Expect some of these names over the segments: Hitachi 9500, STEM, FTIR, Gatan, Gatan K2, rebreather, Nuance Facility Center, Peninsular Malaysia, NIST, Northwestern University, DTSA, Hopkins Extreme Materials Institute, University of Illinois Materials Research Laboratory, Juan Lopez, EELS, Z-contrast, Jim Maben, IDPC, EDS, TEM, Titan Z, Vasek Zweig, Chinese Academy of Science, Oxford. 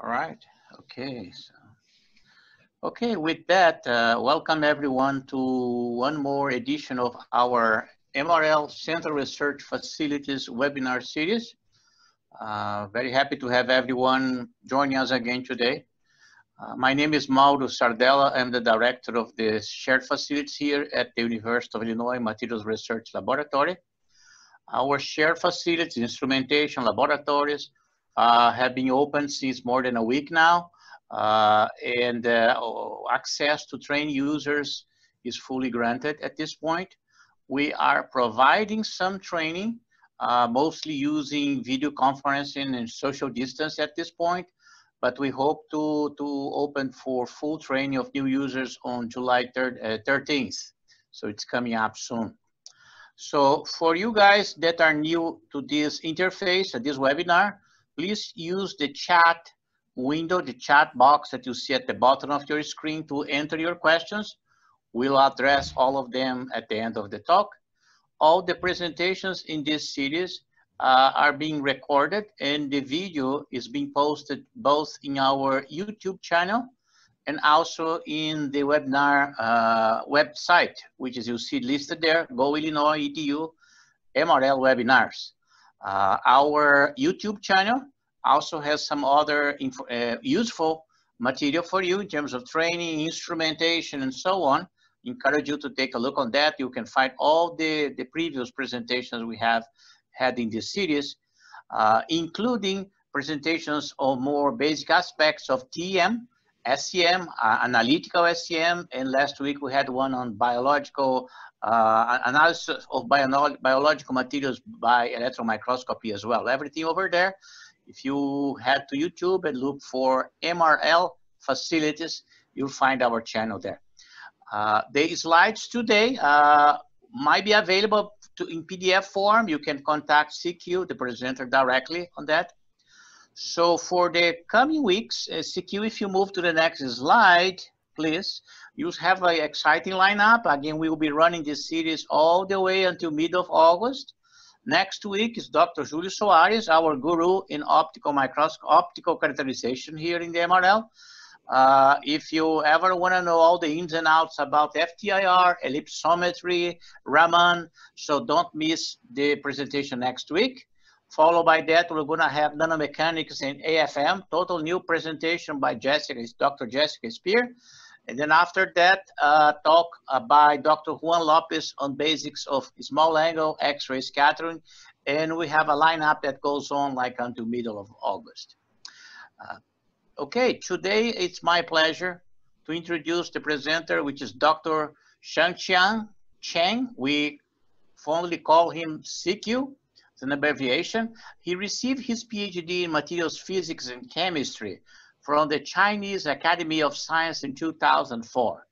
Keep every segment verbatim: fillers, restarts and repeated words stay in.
All right, okay. So, okay, with that, uh, welcome everyone to one more edition of our M R L Center Research Facilities webinar series. Uh, very happy to have everyone joining us again today. Uh, my name is Mauro Sardella. I'm the director of the shared facilities here at the University of Illinois Materials Research Laboratory. Our shared facilities, instrumentation laboratories, uh, have been open since more than a week now, uh, and uh, access to trained users is fully granted at this point. We are providing some training, uh, mostly using video conferencing and social distance at this point, but we hope to, to open for full training of new users on July thirteenth. So it's coming up soon. So for you guys that are new to this interface, at this webinar, please use the chat window, the chat box that you see at the bottom of your screen to enter your questions. We'll address all of them at the end of the talk. All the presentations in this series uh, are being recorded, and the video is being posted both in our YouTube channel and also in the webinar uh, website, which is you see listed there, Go Illinois dot E D U M R L webinars. Uh, our YouTube channel also has some other info, uh, useful material for you in terms of training, instrumentation, and so on. Encourage you to take a look on that. You can find all the, the previous presentations we have had in this series, uh, including presentations on more basic aspects of T E M, S E M, uh, analytical S E M, and last week we had one on biological uh, analysis of bio biological materials by electron microscopy as well. Everything over there. If you head to YouTube and look for M R L facilities, you'll find our channel there. Uh, the slides today uh, might be available to, in P D F form. You can contact C Q, the presenter, directly on that. So for the coming weeks, uh, C Q, if you move to the next slide, please, you have an exciting lineup. Again, we will be running this series all the way until mid of August. Next week is Doctor Julio Soares, our guru in optical microscopy, optical characterization here in the M R L. Uh, if you ever want to know all the ins and outs about F T I R, ellipsometry, Raman, so don't miss the presentation next week. Followed by that, we're going to have nanomechanics and A F M, total new presentation by Jessica, Doctor Jessica Speer. And then after that, uh, talk uh, by Doctor Juan Lopez on basics of small angle X-ray scattering. And we have a lineup that goes on like until middle of August. Uh, okay, today it's my pleasure to introduce the presenter, which is Doctor Shang-Chiang Cheng. We fondly call him C Q. It's an abbreviation. He received his PhD in materials physics and chemistry from the Chinese Academy of Science in two thousand four.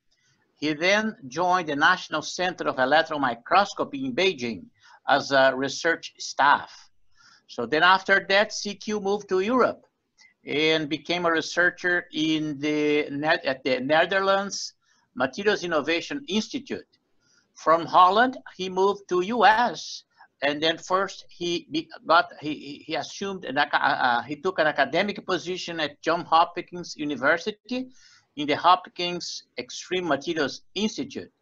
He then joined the National Center of Electron Microscopy in Beijing as a research staff. So then after that, C Q moved to Europe and became a researcher in the net at the Netherlands Materials Innovation Institute. From Holland, he moved to U S. And then first he got he he assumed an uh, he took an academic position at Johns Hopkins University in the Hopkins Extreme Materials Institute,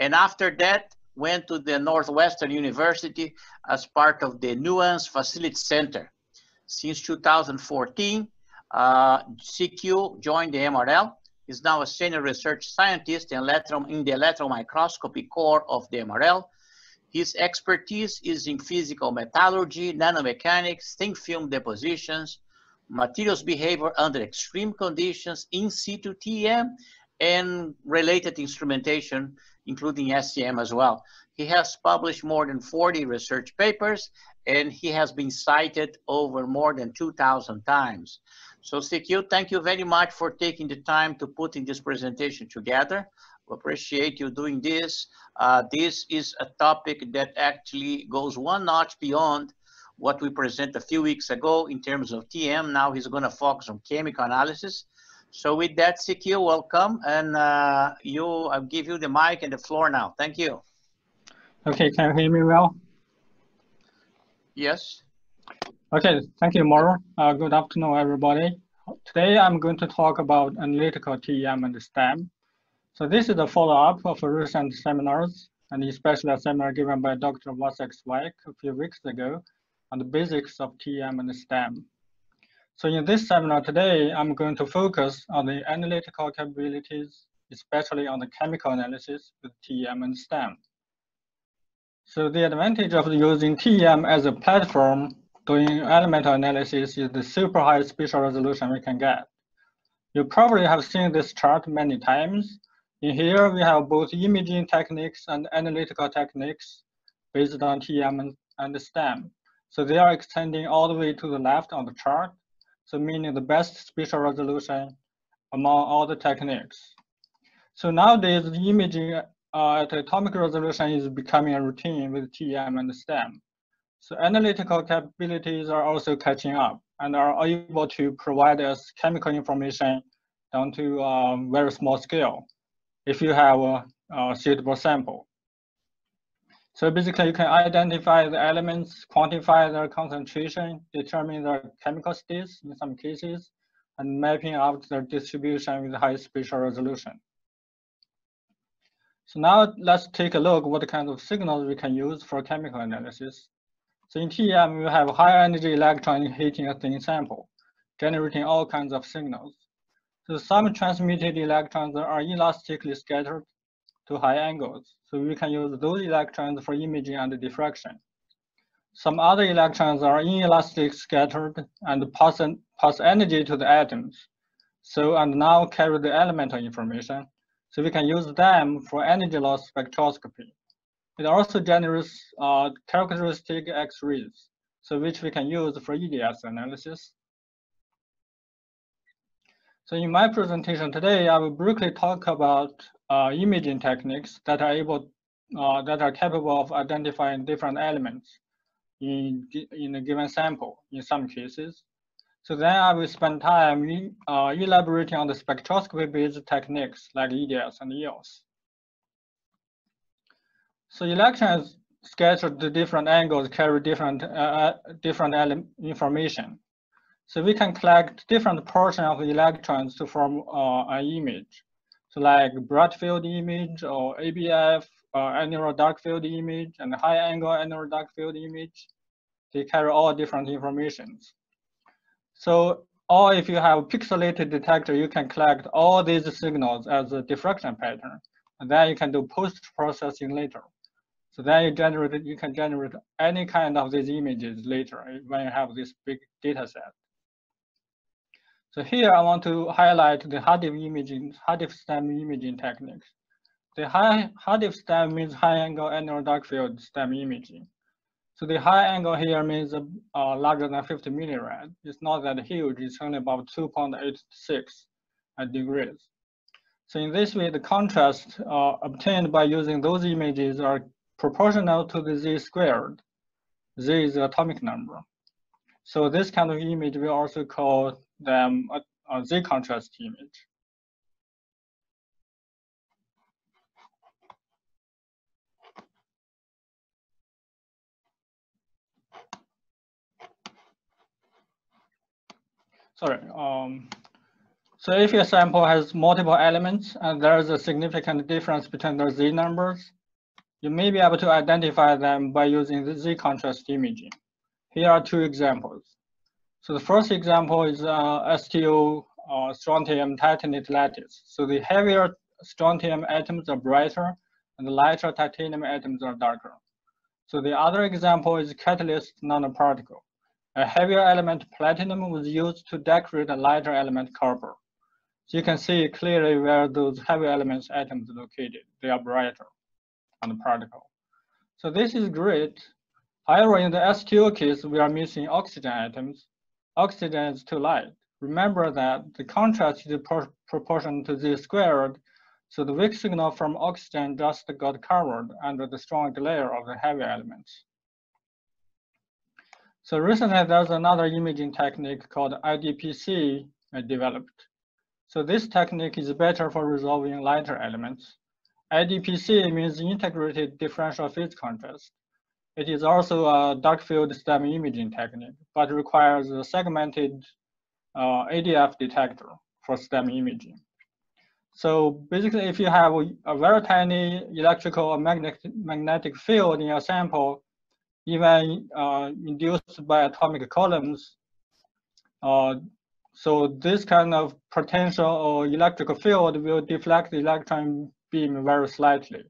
and after that went to the Northwestern University as part of the Nuance Facility Center. Since two thousand fourteen, uh, C Q joined the M R L. He's now a senior research scientist in, electron, in the electron microscopy core of the M R L. His expertise is in physical metallurgy, nanomechanics, thin film depositions, materials behavior under extreme conditions, in situ T E M, and related instrumentation, including S E M as well. He has published more than forty research papers, and he has been cited over more than two thousand times. So C Q, thank you very much for taking the time to put in this presentation together. We appreciate you doing this. Uh, this is a topic that actually goes one notch beyond what we presented a few weeks ago in terms of T M. Now he's going to focus on chemical analysis. So with that, C Q, welcome. And uh, you, I'll give you the mic and the floor now. Thank you. Okay, can you hear me well? Yes. Okay, thank you, Mauro. Uh, good afternoon, everybody. Today I'm going to talk about analytical T E M and STEM. So this is a follow-up of recent seminars, and especially a seminar given by Doctor Vasek Zweig a few weeks ago on the basics of T E M and STEM. So in this seminar today, I'm going to focus on the analytical capabilities, especially on the chemical analysis with T E M and STEM. So the advantage of using T E M as a platform doing elemental analysis is the super high spatial resolution we can get. You probably have seen this chart many times. In here, we have both imaging techniques and analytical techniques based on T E M and STEM. So they are extending all the way to the left on the chart, so meaning the best spatial resolution among all the techniques. So nowadays, the imaging uh, at atomic resolution is becoming a routine with T E M and STEM. So analytical capabilities are also catching up and are able to provide us chemical information down to a um, very small scale if you have a, a suitable sample. So basically, you can identify the elements, quantify their concentration, determine their chemical states in some cases, and mapping out their distribution with high spatial resolution. So now let's take a look what kind of signals we can use for chemical analysis. So in T E M, we have high energy electrons hitting a thin sample, generating all kinds of signals. So some transmitted electrons are elastically scattered to high angles, so we can use those electrons for imaging and diffraction. Some other electrons are inelastic scattered and pass, en pass energy to the atoms, so and now carry the elemental information, so we can use them for energy loss spectroscopy. It also generates uh, characteristic X-rays, so which we can use for E D S analysis. So in my presentation today, I will briefly talk about Uh, imaging techniques that are able, uh, that are capable of identifying different elements in, in a given sample in some cases. So then I will spend time in, uh, elaborating on the spectroscopy-based techniques like E D S and E E L S. So electrons scattered to different angles carry different, uh, different information. So we can collect different portions of electrons to form uh, an image. So like broad field image or A B F, or annular dark field image, and high angle annular dark field image. They carry all different informations. So, or if you have a pixelated detector, you can collect all these signals as a diffraction pattern, and then you can do post-processing later. So then you generate, you can generate any kind of these images later when you have this big data set. So here I want to highlight the H A A D F imaging, H A A D F STEM imaging techniques. The high, H A A D F STEM means high angle annular dark field STEM imaging. So the high angle here means uh, uh, larger than fifty millirad. It's not that huge, it's only about two point eight six degrees. So in this way, the contrast uh, obtained by using those images are proportional to the Z squared. Z is the atomic number. So this kind of image we also call them a, a Z-contrast image. Sorry. Um, so if your sample has multiple elements and there is a significant difference between their Z numbers, you may be able to identify them by using the Z-contrast imaging. Here are two examples. So the first example is uh, S T O uh, strontium titanate lattice. So the heavier strontium atoms are brighter and the lighter titanium atoms are darker. So the other example is catalyst nanoparticle. A heavier element platinum was used to decorate a lighter element copper. So you can see clearly where those heavy elements atoms are located. They are brighter on the particle. So this is great. However, in the S T O case, we are missing oxygen atoms. Oxygen is too light. Remember that the contrast is proportional to Z squared, so the weak signal from oxygen just got covered under the strong layer of the heavy elements. So recently, there's another imaging technique called I D P C developed. So this technique is better for resolving lighter elements. I D P C means integrated differential phase contrast. It is also a dark field STEM imaging technique, but requires a segmented uh, A D F detector for STEM imaging. So basically, if you have a, a very tiny electrical or magnetic, magnetic field in your sample, even uh, induced by atomic columns, uh, so this kind of potential or electrical field will deflect the electron beam very slightly.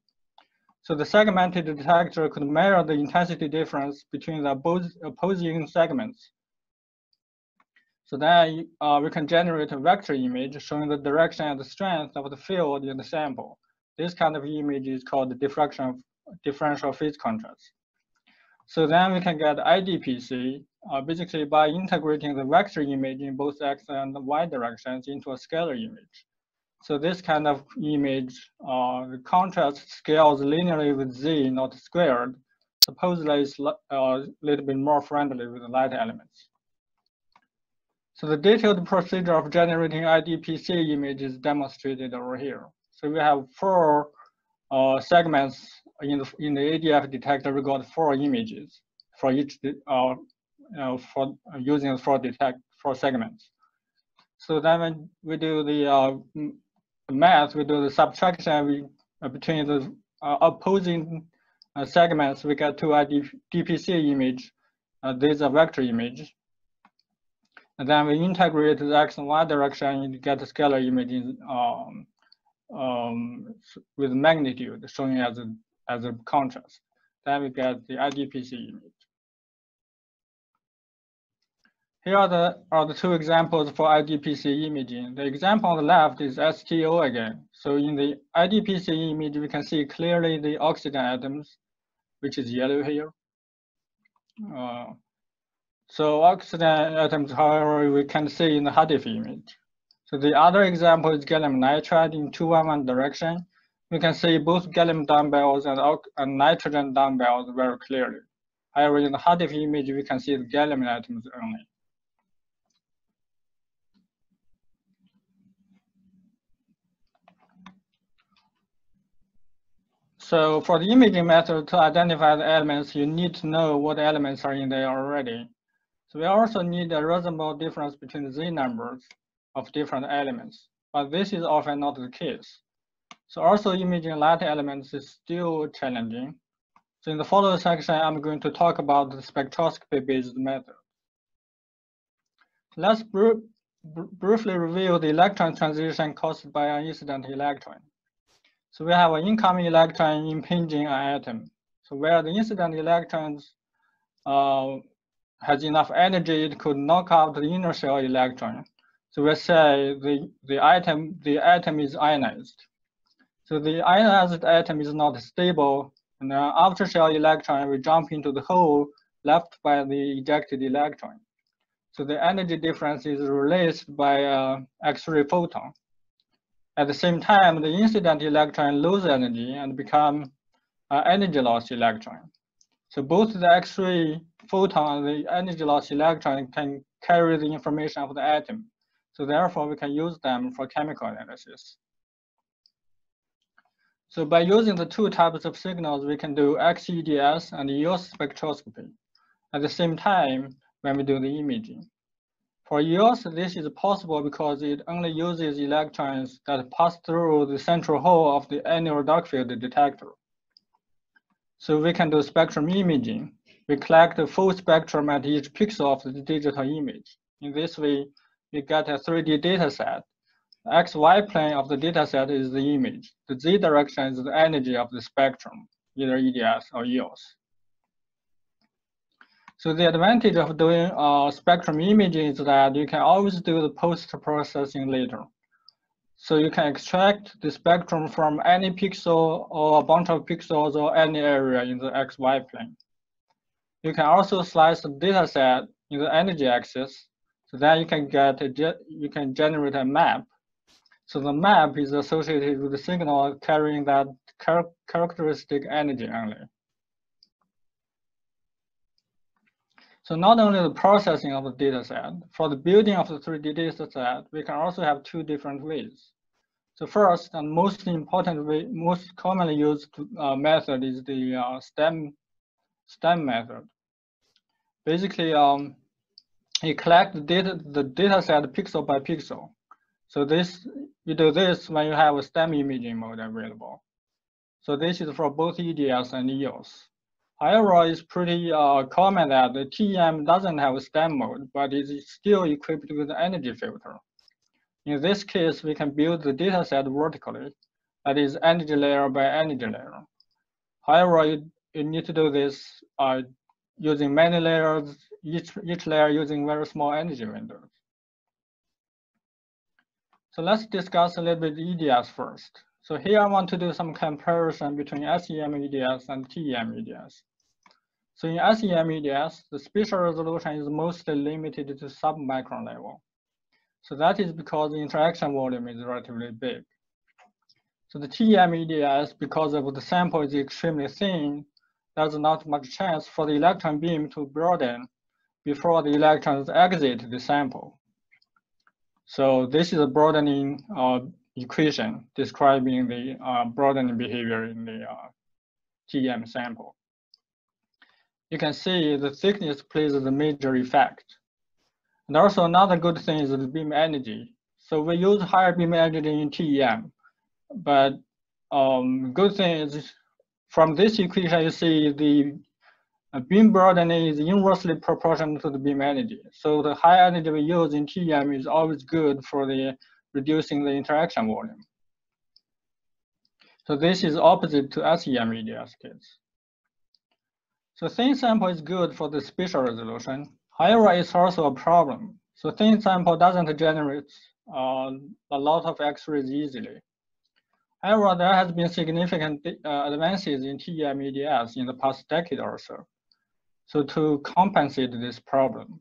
So the segmented detector could measure the intensity difference between the opposing segments. So then uh, we can generate a vector image showing the direction and the strength of the field in the sample. This kind of image is called the diffraction differential phase contrast. So then we can get I D P C, uh, basically by integrating the vector image in both X and Y directions into a scalar image. So this kind of image, uh, the contrast scales linearly with Z, not squared. Supposedly it's a uh, little bit more friendly with the light elements. So the detailed procedure of generating I D P C image is demonstrated over here. So we have four uh, segments in the, in the A D F detector. We got four images for each uh, uh, for using four detect four segments. So then when we do the uh, math, we do the subtraction we, uh, between the uh, opposing uh, segments. We get two I D P C image. Uh, this is a vector image. And then we integrate the X and Y direction and get a scalar image in, um, um, with magnitude showing as a, as a contrast. Then we get the I D P C image. Here are the, are the two examples for I D P C imaging. The example on the left is S T O again. So in the I D P C image, we can see clearly the oxygen atoms, which is yellow here. Uh, So oxygen atoms, however, we can see in the H A A D F image. So the other example is gallium nitride in two one one direction. We can see both gallium dumbbells and, and nitrogen dumbbells very clearly. However, in the H A A D F image, we can see the gallium atoms only. So for the imaging method to identify the elements, you need to know what elements are in there already. So we also need a reasonable difference between the Z numbers of different elements, but this is often not the case. So also imaging light elements is still challenging. So in the following section, I'm going to talk about the spectroscopy-based method. Let's br br briefly review the electron transition caused by an incident electron. So we have an incoming electron impinging an atom. So where the incident electrons uh, has enough energy, it could knock out the inner shell electron. So we say the, the, atom, the atom is ionized. So the ionized atom is not stable, and the outer shell electron will jump into the hole left by the ejected electron. So the energy difference is released by an X-ray photon. At the same time, the incident electron loses energy and becomes an energy loss electron. So both the X-ray photon and the energy loss electron can carry the information of the atom. So therefore, we can use them for chemical analysis. So by using the two types of signals, we can do X E D S and E E L S spectroscopy at the same time when we do the imaging. For E E L S, this is possible because it only uses electrons that pass through the central hole of the annular dark field detector. So we can do spectrum imaging. We collect the full spectrum at each pixel of the digital image. In this way, we get a three D data set. The X Y plane of the data set is the image. The Z direction is the energy of the spectrum, either E D S or E E L S. So the advantage of doing uh, spectrum imaging is that you can always do the post-processing later. So you can extract the spectrum from any pixel or a bunch of pixels or any area in the X Y plane. You can also slice the data set in the energy axis, so then you can get a, you can generate a map. So the map is associated with the signal carrying that char characteristic energy only. So not only the processing of the data set, for the building of the three D data set, we can also have two different ways. So first and most important way, most commonly used uh, method is the uh, STEM, STEM method. Basically, um, you collect the data, the data set pixel by pixel. So this, you do this when you have a STEM imaging mode available. So this is for both E D S and E E L S. However, it's pretty uh, common that the T E M doesn't have a STEM mode, but it's still equipped with an energy filter. In this case, we can build the data set vertically, that is energy layer by energy layer. However, you, you need to do this uh, using many layers, each, each layer using very small energy windows. So let's discuss a little bit E D S first. So here I want to do some comparison between S E M E D S and T E M E D S. So in S E M E D S, the spatial resolution is mostly limited to submicron level. So that is because the interaction volume is relatively big. So the T E M E D S, because of the sample is extremely thin, there's not much chance for the electron beam to broaden before the electrons exit the sample. So this is a broadening uh, equation describing the uh, broadening behavior in the uh, T E M sample. You can see the thickness plays a major effect. And also another good thing is the beam energy. So we use higher beam energy in T E M, but um, good thing is from this equation you see the uh, beam broadening is inversely proportional to the beam energy. So the high energy we use in T E M is always good for the reducing the interaction volume. So this is opposite to S E M E D S case. So thin sample is good for the spatial resolution. However, it's also a problem. So thin sample doesn't generate uh, a lot of X-rays easily. However, there has been significant uh, advances in T E M E D S in the past decade or so, so to compensate this problem.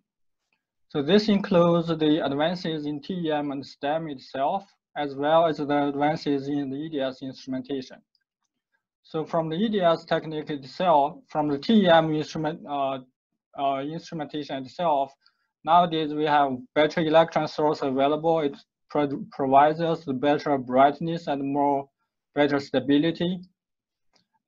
So this includes the advances in T E M and STEM itself, as well as the advances in the E D S instrumentation. So from the E D S technique itself, from the T E M instrument, uh, uh, instrumentation itself, nowadays we have better electron source available. It pro provides us better brightness and more better stability.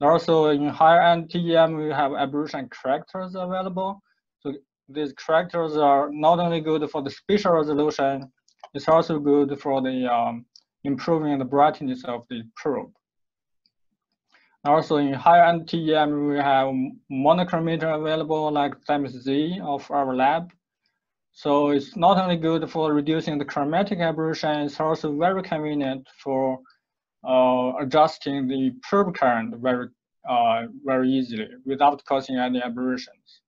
Also in higher-end T E M, we have aberration correctors available. So these correctors are not only good for the spatial resolution, it's also good for the um, improving the brightness of the probe. Also in higher-end T E M, we have monochromator available like Themis Z of our lab. So it's not only good for reducing the chromatic aberration, it's also very convenient for uh, adjusting the probe current very, uh, very easily without causing any aberrations.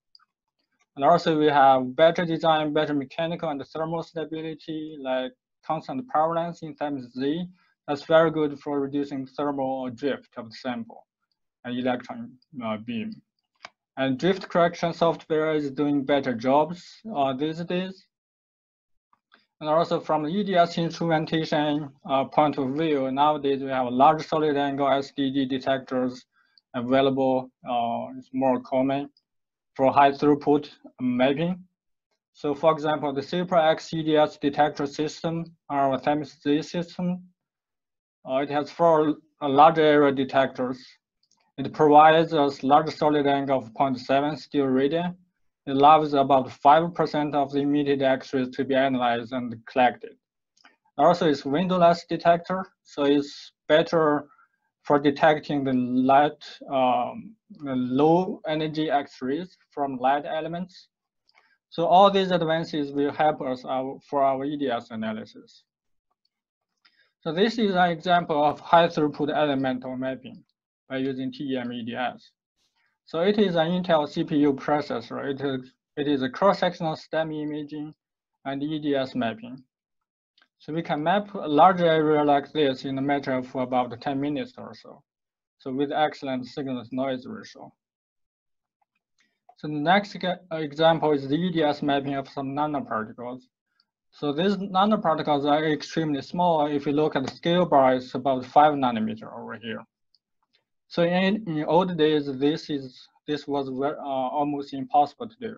And also we have better design, better mechanical and thermal stability, like constant power length in Titan Z. That's very good for reducing thermal drift of the sample and electron uh, beam. And drift correction software is doing better jobs uh, these days. And also from the E D S instrumentation uh, point of view, nowadays we have large solid angle S D D detectors available. Uh, it's more common for high throughput mapping. So for example, the Super X E D S detector system, our Themis Z system, uh, it has four large area detectors. It provides us large solid angle of zero point seven steel radian. It allows about five percent of the emitted X-rays to be analyzed and collected. Also, it's windowless detector, so it's better for detecting the light, um, the low energy X-rays from light elements. So all these advances will help us our, for our E D S analysis. So this is an example of high throughput elemental mapping by using T E M E D S. So it is an Intel C P U processor. It is, it is a cross-sectional STEM imaging and E D S mapping. So we can map a large area like this in a matter of about ten minutes or so. So with excellent signal-to-noise ratio. So the next example is the E D S mapping of some nanoparticles. So these nanoparticles are extremely small. If you look at the scale bar, it's about five nanometer over here. So in, in old days, this is this was very, uh, almost impossible to do.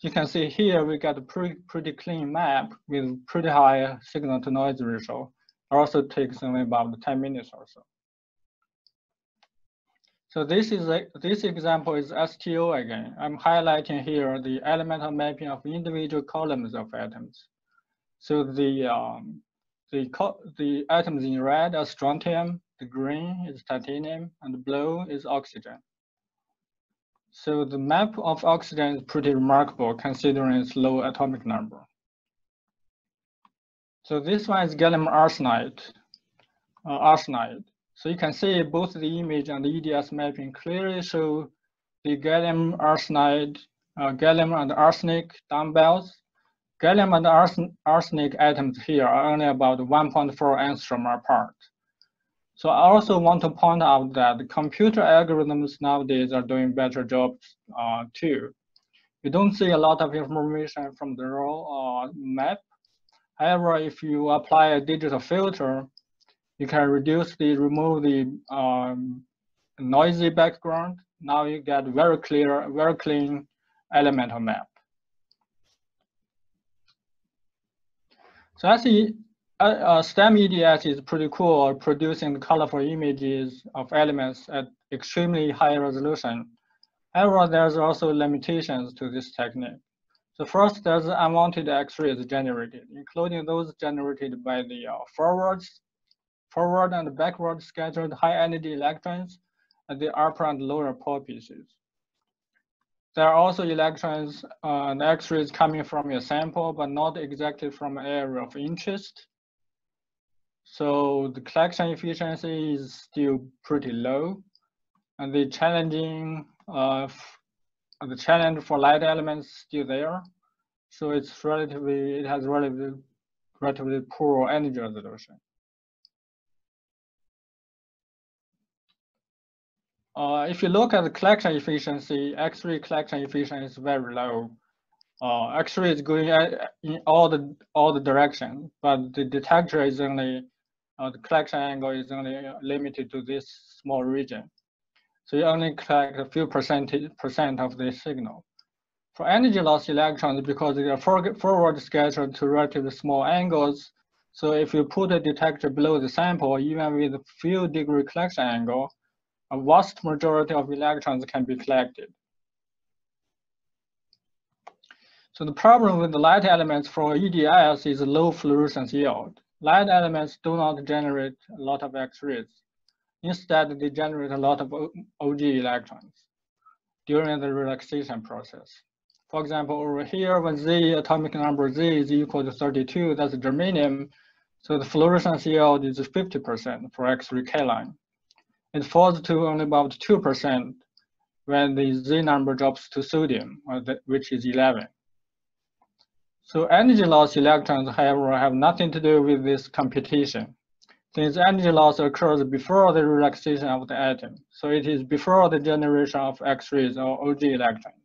You can see here we got a pretty, pretty clean map with pretty high signal-to-noise ratio. It also takes only about ten minutes or so. So this is a, this example is S T O again. I'm highlighting here the elemental mapping of individual columns of atoms. So the um, the co the atoms in red are strontium, the green is titanium, and the blue is oxygen. So the map of oxygen is pretty remarkable considering its low atomic number. So this one is gallium arsenide. Uh, arsenide. So you can see both the image and the E D S mapping clearly show the gallium arsenide, uh, gallium and arsenic dumbbells. Gallium and arsen arsenic atoms here are only about one point four angstrom apart. So I also want to point out that the computer algorithms nowadays are doing better jobs uh, too. You don't see a lot of information from the raw uh, map. However, if you apply a digital filter, you can reduce the, remove the um, noisy background. Now you get very clear, very clean elemental map. So I see Uh, STEM E D S is pretty cool, producing colorful images of elements at extremely high resolution. However, there's also limitations to this technique. So first, there's unwanted X-rays generated, including those generated by the uh, forwards, forward and backward scattered high-energy electrons at the upper and lower pole pieces. There are also electrons uh, and X-rays coming from your sample, but not exactly from an area of interest. So the collection efficiency is still pretty low, and the challenging uh, the challenge for light elements is still there. So it's relatively it has relatively relatively poor energy resolution. Uh, if you look at the collection efficiency, X-ray collection efficiency is very low. Uh, X-ray is going in all the all the directions, but the detector is only Uh, the collection angle is only limited to this small region. So you only collect a few percentage, percent of the signal. For energy loss electrons, because they are forward scattered to relatively small angles, so if you put a detector below the sample, even with a few degree collection angle, a vast majority of electrons can be collected. So the problem with the light elements for E D S is low fluorescence yield. Light elements do not generate a lot of X-rays. Instead, they generate a lot of O G electrons during the relaxation process. For example, over here, when Z, atomic number Z is equal to thirty-two, that's germanium. So the fluorescence yield is fifty percent for X-ray K-line. It falls to only about two percent when the Z number drops to sodium, which is eleven. So energy loss electrons, however, have nothing to do with this computation, since energy loss occurs before the relaxation of the atom. So it is before the generation of X-rays or O G electrons.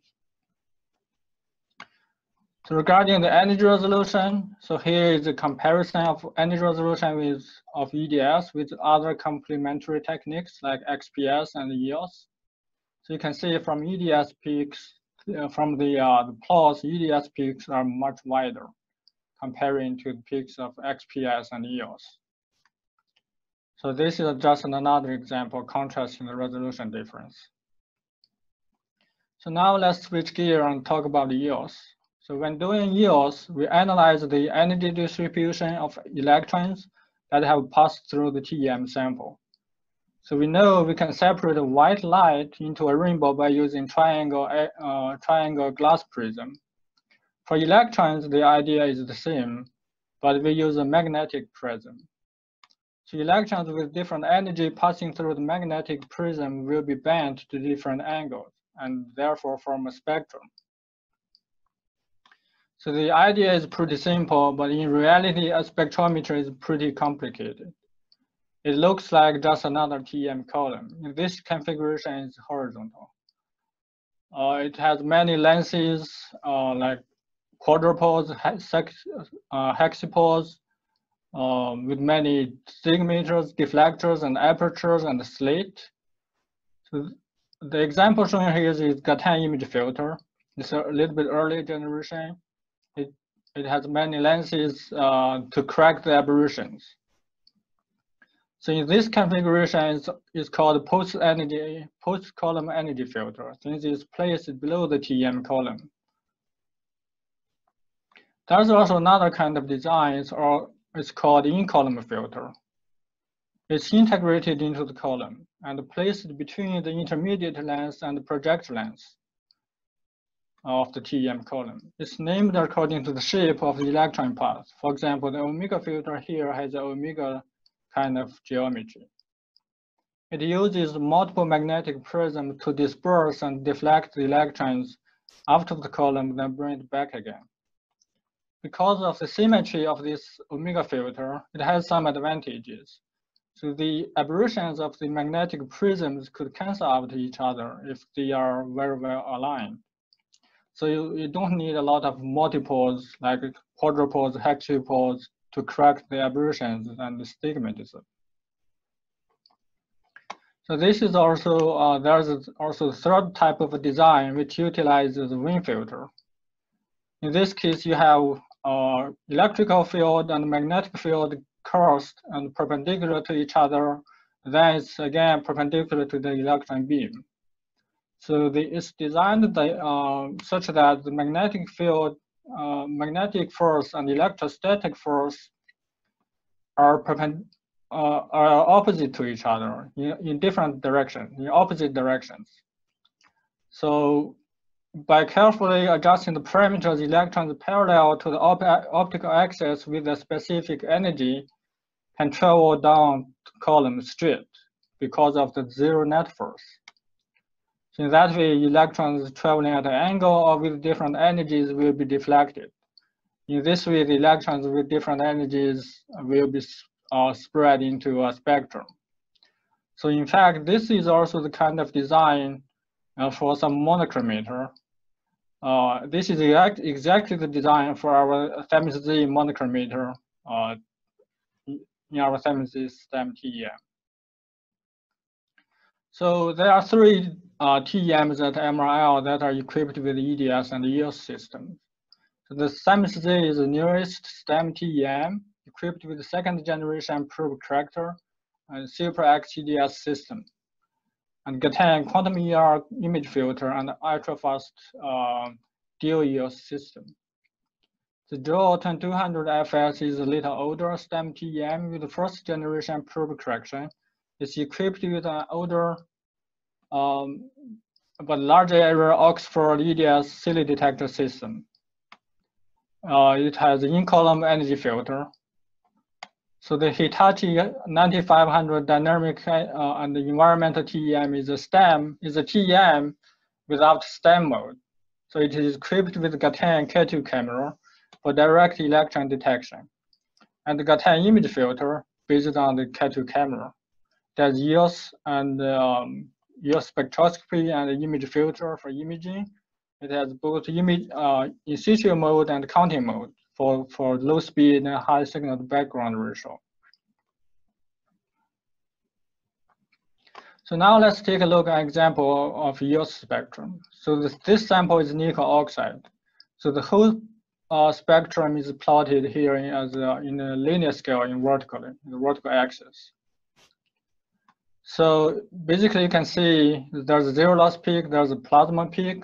So regarding the energy resolution, so here is a comparison of energy resolution with, of E D S with other complementary techniques like X P S and E E L S. So you can see from E D S peaks, from the, uh, the plots, E D S peaks are much wider comparing to the peaks of X P S and E E L S. So this is just another example contrasting the resolution difference. So now let's switch gear and talk about E E L S. So when doing E E L S, we analyze the energy distribution of electrons that have passed through the T E M sample. So we know we can separate white light into a rainbow by using triangle, uh, triangle glass prism. For electrons, the idea is the same, but we use a magnetic prism. So electrons with different energy passing through the magnetic prism will be bent to different angles and therefore form a spectrum. So the idea is pretty simple, but in reality, a spectrometer is pretty complicated. It looks like just another T E M column. This configuration is horizontal. Uh, it has many lenses uh, like quadrupoles, uh, hexapoles, uh, with many stigmators, deflectors, and apertures and slit. So the example shown here is Gatan image filter. It's a little bit early generation. It, it has many lenses uh, to correct the aberrations. So in this configuration is called post energy, post column energy filter, since it's placed below the T E M column. There's also another kind of design, or it's called in-column filter. It's integrated into the column and placed between the intermediate lens and the project lens of the T E M column. It's named according to the shape of the electron path. For example, the omega filter here has an omega kind of geometry. It uses multiple magnetic prisms to disperse and deflect the electrons out of the column, then bring it back again. Because of the symmetry of this omega filter, it has some advantages. So the aberrations of the magnetic prisms could cancel out each other if they are very well aligned. So you, you don't need a lot of multipoles like quadrupoles, hexapoles to correct the aberrations and the stigmatism. So this is also, uh, there's also a third type of design which utilizes the wind filter. In this case, you have uh, electrical field and magnetic field crossed and perpendicular to each other. Then it's again perpendicular to the electron beam. So the, it's designed the, uh, such that the magnetic field, uh, magnetic force and electrostatic force are, perpend uh, are opposite to each other in, in different directions, in opposite directions. So by carefully adjusting the parameters, electrons parallel to the op optical axis with a specific energy can travel down column strip because of the zero net force. In that way, electrons traveling at an angle or with different energies will be deflected. In this way, the electrons with different energies will be uh, spread into a spectrum. So in fact, this is also the kind of design uh, for some monochromator. Uh, this is exact, exactly the design for our Themis Z monochromator uh, in our Themis Z STEM T E M. So there are three Uh, T E Ms at M R L that are equipped with E D S and E E L S systems. So the Themis Z is the nearest STEM T E M equipped with the second generation probe corrector and Super X E D S system, and Gatan quantum E R image filter and ultrafast uh, D O E L S system. The Joule twenty-two hundred F S is a little older STEM T E M with the first generation probe correction. It's equipped with an older Um, but large area Oxford E D S Silly detector system. Uh, it has an in-column energy filter. So the Hitachi ninety-five hundred dynamic uh, and environmental T E M is a STEM, is a T E M without STEM mode. So it is equipped with Gatan K two camera for direct electron detection, and the Gatan image filter based on the K two camera. There's E E L S and um, E E L S spectroscopy and image filter for imaging. It has both image uh, in situ mode and counting mode for, for low speed and high signal to background ratio. So now let's take a look at an example of E E L S spectrum. So this, this sample is nickel oxide. So the whole uh, spectrum is plotted here in, as a, in a linear scale in vertically, in the vertical axis. So basically you can see there's a zero loss peak, there's a plasma peak.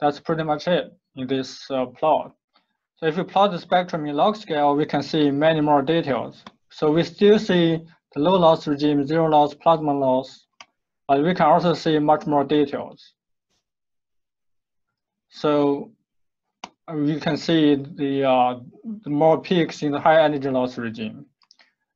That's pretty much it in this uh, plot. So if you plot the spectrum in log scale, we can see many more details. So we still see the low loss regime, zero loss, plasma loss, but we can also see much more details. So we can see the, uh, the more peaks in the high energy loss regime.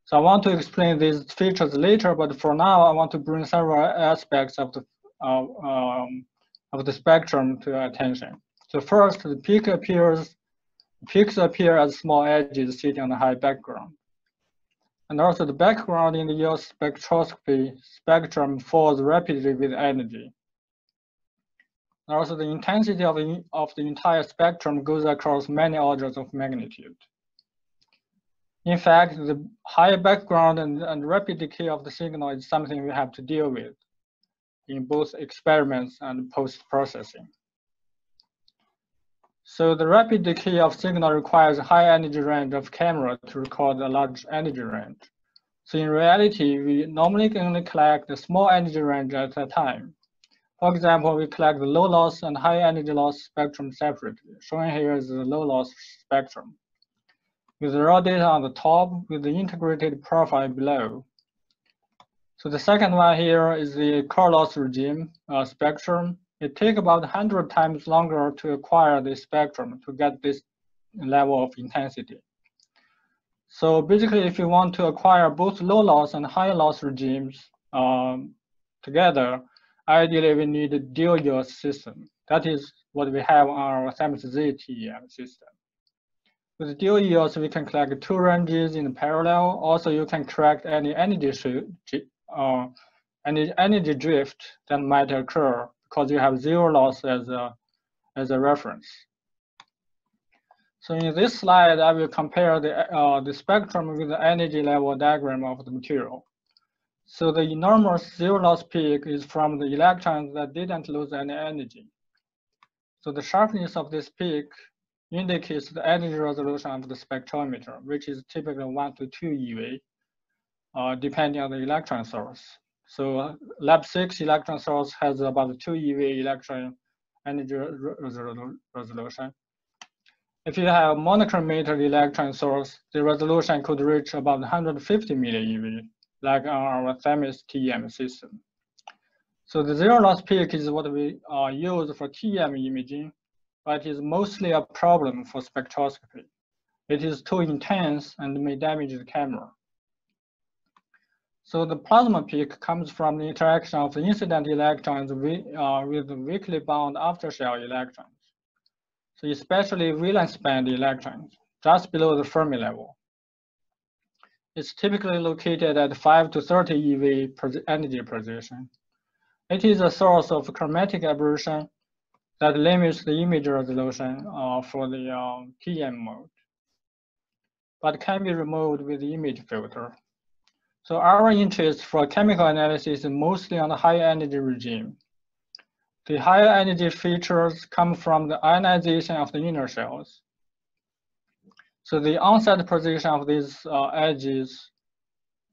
So I want to explain these features later, but for now, I want to bring several aspects of the, uh, um, of the spectrum to attention. So first, the peak appears, peaks appear as small edges sitting on a high background. And also the background in the E E L S spectroscopy spectrum falls rapidly with energy. And also the intensity of the, of the entire spectrum goes across many orders of magnitude. In fact, the high background and, and rapid decay of the signal is something we have to deal with in both experiments and post-processing. So the rapid decay of signal requires a high energy range of camera to record a large energy range. So in reality, we normally can collect the small energy range at a time. For example, we collect the low loss and high energy loss spectrum separately. Shown here is the low loss spectrum, with the raw data on the top, with the integrated profile below. So the second one here is the core loss regime uh, spectrum. It takes about one hundred times longer to acquire this spectrum to get this level of intensity. So basically, if you want to acquire both low loss and high loss regimes um, together, ideally we need a dual use system. That is what we have on our Themis Z T E M system. With dual E E L S, we can collect two ranges in parallel. Also, you can correct any energy shift, uh, any energy drift that might occur because you have zero loss as a as a reference. So in this slide, I will compare the uh, the spectrum with the energy level diagram of the material. So the enormous zero loss peak is from the electrons that didn't lose any energy. So the sharpness of this peak indicates the energy resolution of the spectrometer, which is typically one to two E V, uh, depending on the electron source. So uh, lab six electron source has about two E V electron energy resolution. If you have monochromator electron source, the resolution could reach about one hundred fifty million E V, like on our Themis T E M system. So the zero loss peak is what we uh, use for T E M imaging, but is mostly a problem for spectroscopy. It is too intense and may damage the camera. So the plasma peak comes from the interaction of the incident electrons with, uh, with the weakly bound aftershell electrons. So especially valence band electrons, just below the Fermi level. It's typically located at five to thirty E V per energy position. It is a source of chromatic aberration that limits the image resolution uh, for the uh, T M mode, but can be removed with the image filter. So our interest for chemical analysis is mostly on the high energy regime. The higher energy features come from the ionization of the inner shells. So the onset position of these uh, edges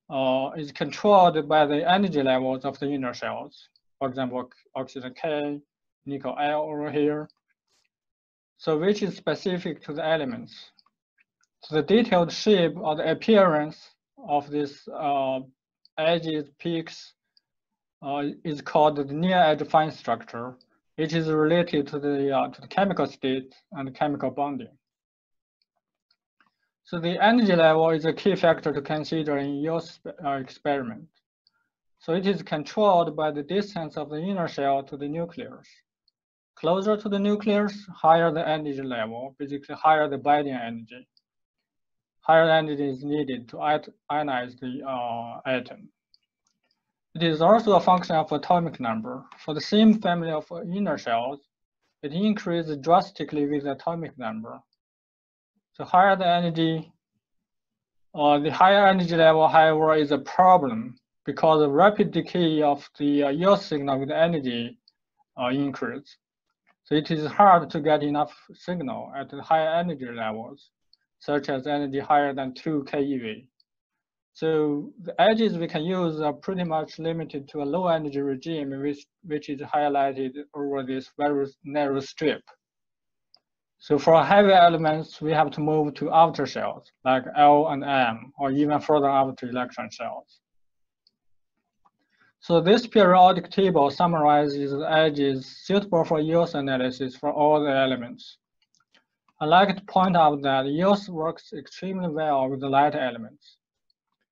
uh, is controlled by the energy levels of the inner shells. For example, oxygen K, nickel L over here, so which is specific to the elements. So the detailed shape or the appearance of these uh, edges, peaks, uh, is called the near-edge fine structure, which is related to the, uh, to the chemical state and chemical bonding. So the energy level is a key factor to consider in your uh, experiment. So it is controlled by the distance of the inner shell to the nucleus. Closer to the nucleus, higher the energy level, basically higher the binding energy. Higher energy is needed to ionize the uh, atom. It is also a function of atomic number. For the same family of inner shells, it increases drastically with the atomic number. So higher the energy, uh, the higher energy level, however, is a problem because the rapid decay of the uh, yield signal with energy uh, increase. So it is hard to get enough signal at higher energy levels, such as energy higher than two K E V. So the edges we can use are pretty much limited to a low energy regime, which, which is highlighted over this very narrow strip. So for heavy elements, we have to move to outer shells, like L and M, or even further out to electron shells. So this periodic table summarizes the edges suitable for E E L S analysis for all the elements. I'd like to point out that E E L S works extremely well with the light elements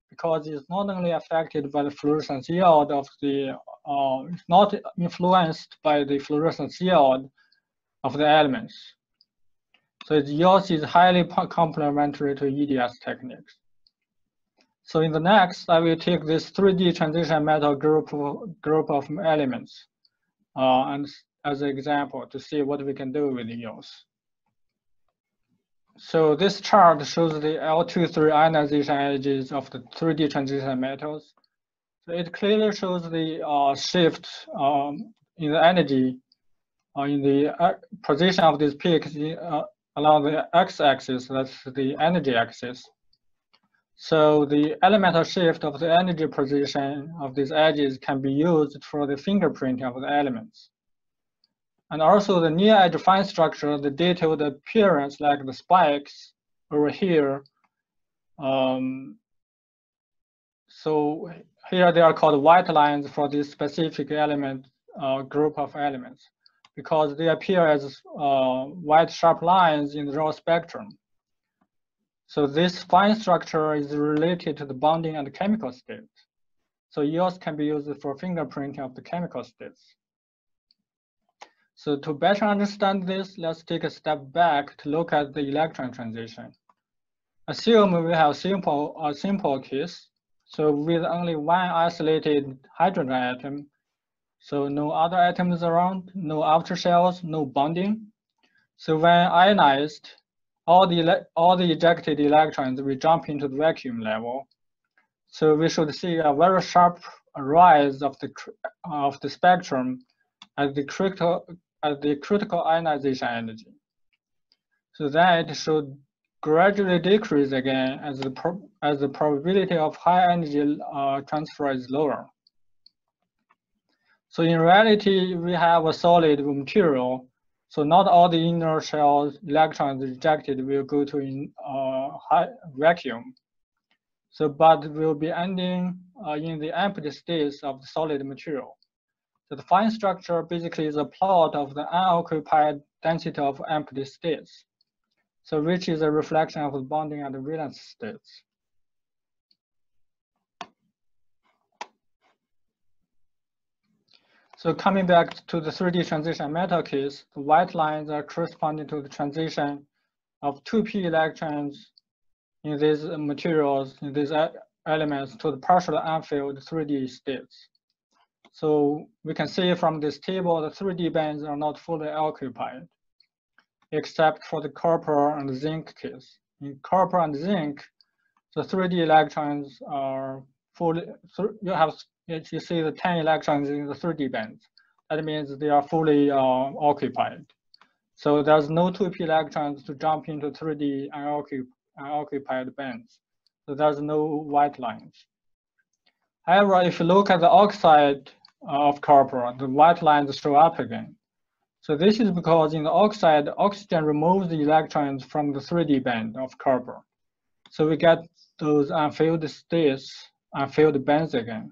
because it's not only affected by the fluorescence yield of the, uh, it's not influenced by the fluorescence yield of the elements. So E E L S is highly complementary to E D S techniques. So in the next, I will take this three D transition metal group, group of elements uh, and as an example to see what we can do with E E L S. So this chart shows the L two three ionization edges of the three D transition metals. So it clearly shows the uh, shift um, in the energy uh, in the uh, position of these peaks uh, along the x-axis, that's the energy axis. So the elemental shift of the energy position of these edges can be used for the fingerprinting of the elements. And also the near edge fine structure, the detailed appearance like the spikes over here. Um, so here they are called white lines for this specific element uh, group of elements, because they appear as uh, white sharp lines in the raw spectrum. So this fine structure is related to the bonding and the chemical state. So E E L S can be used for fingerprinting of the chemical states. So to better understand this, let's take a step back to look at the electron transition. Assume we have simple, a simple case, so with only one isolated hydrogen atom, so no other atoms around, no outer shells, no bonding. So when ionized, all the, all the ejected electrons will jump into the vacuum level. So we should see a very sharp rise of the, of the spectrum at the critical, at the critical ionization energy. So then it should gradually decrease again as the, pro as the probability of high energy uh, transfer is lower. So in reality, we have a solid material. So not all the inner shell electrons ejected will go to in uh, high vacuum. So, but will be ending uh, in the empty states of the solid material. So the fine structure basically is a plot of the unoccupied density of empty states, so which is a reflection of the bonding and the valence states. So coming back to the three D transition metal case, the white lines are corresponding to the transition of two p electrons in these materials, in these elements, to the partially unfilled three D states. So we can see from this table, the three D bands are not fully occupied, except for the copper and the zinc case. In copper and zinc, the three D electrons are fully, you have, you see the ten electrons in the three D band. That means they are fully uh, occupied. So there's no two p electrons to jump into three D unoccupied bands. So there's no white lines. However, if you look at the oxide of copper, the white lines show up again. So this is because in the oxide, oxygen removes the electrons from the three D band of copper. So we get those unfilled states, unfilled bands again.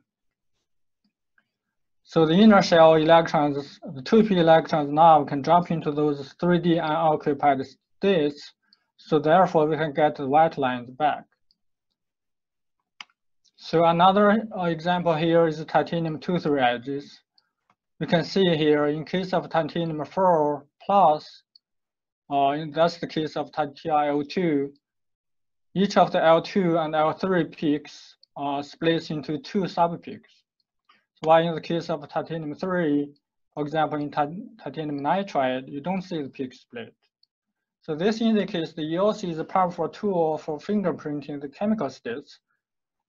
So the inner shell electrons, the two p electrons now can jump into those three D unoccupied states. So therefore we can get the white lines back. So another example here is titanium two three edges. We can see here in case of titanium four plus, uh, that's the case of T I O two, each of the L two and L three peaks are uh, split into two subpeaks. So while in the case of titanium three, for example, in titanium nitride, you don't see the peak split. So this indicates the E E L S is a powerful tool for fingerprinting the chemical states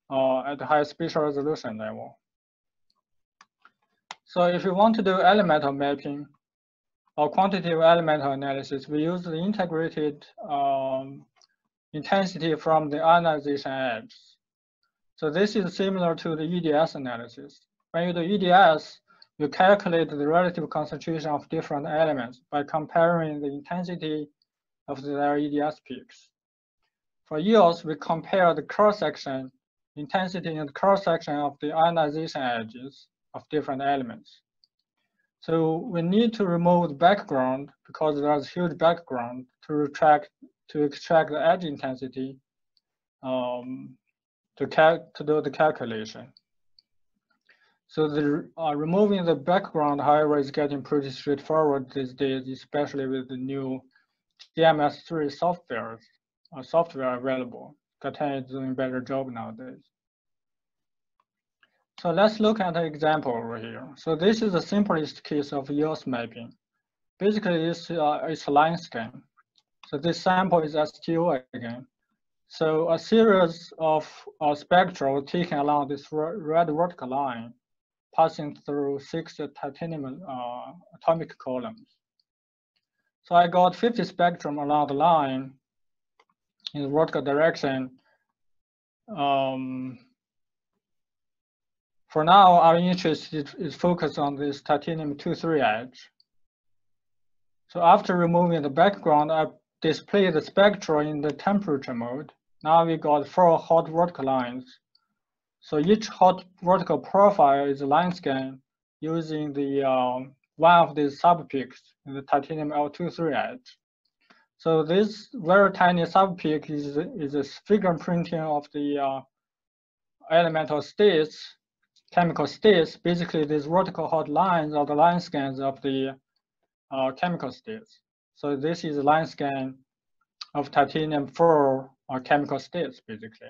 Uh, at the high spatial resolution level. So if you want to do elemental mapping or quantitative elemental analysis, we use the integrated um, intensity from the ionization edge. So this is similar to the E D S analysis. When you do E D S, you calculate the relative concentration of different elements by comparing the intensity of their E D S peaks. For E E L S, we compare the cross-section intensity in the cross-section of the ionization edges of different elements. So we need to remove the background because there's huge background to retract, to extract the edge intensity um, to, cal to do the calculation. So the, uh, removing the background, however, is getting pretty straightforward these days, especially with the new G M S three software, uh, software available. Gatan is doing a better job nowadays. So let's look at an example over here. So this is the simplest case of E E L S mapping. Basically, it's, uh, it's a line scan. So this sample is S T O again. So a series of uh, spectra taken along this red vertical line, passing through six titanium uh, atomic columns. So I got fifty spectrum along the line in the vertical direction, Um, for now, our interest is, is focused on this titanium two three edge. So after removing the background, I display the spectrum in the temperature mode. Now we got four hot vertical lines. So each hot vertical profile is a line scan using the um, one of these subpeaks in the titanium L two three edge. So this very tiny subpeak is, is a fingerprinting of the uh, elemental states, chemical states. Basically, these vertical hot lines are the line scans of the uh, chemical states. So this is a line scan of titanium four or chemical states, basically.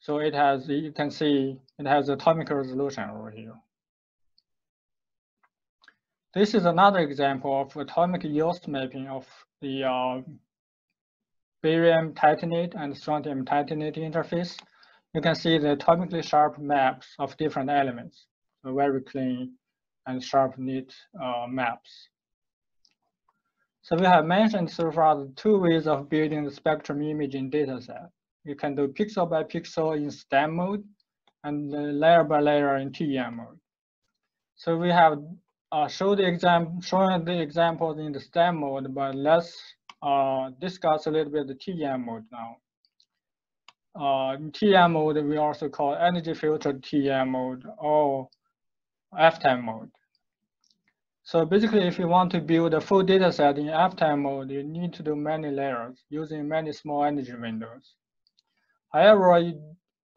So it has, you can see, it has atomic resolution over here. This is another example of atomic E E L S mapping of the uh, barium titanate and strontium titanate interface. You can see the atomically sharp maps of different elements. So very clean and sharp, neat uh, maps. So we have mentioned so far the two ways of building the spectrum imaging dataset. You can do pixel by pixel in STEM mode and uh, layer by layer in T E M mode. So we have Uh, show the exam, showing the examples in the STEM mode, but let's uh, discuss a little bit the T E M mode now. Uh, in T E M mode, we also call energy filtered T E M mode or F TEM mode. So basically, if you want to build a full data set in F TEM mode, you need to do many layers using many small energy windows. However, you,